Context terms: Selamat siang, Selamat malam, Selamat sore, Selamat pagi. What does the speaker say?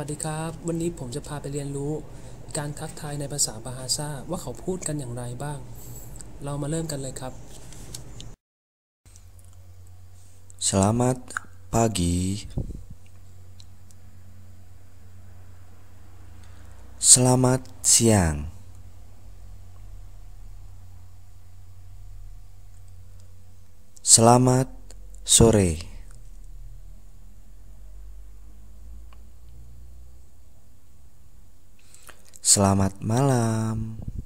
สวัสดีครับวันนี้ผมจะพาไปเรียนรู้การทักทายในภาษาบาฮาซ่าว่าเขาพูดกันอย่างไรบ้างเรามาเริ่มกันเลยครับ Selamat pagi Selamat siang Selamat sore Selamat malam.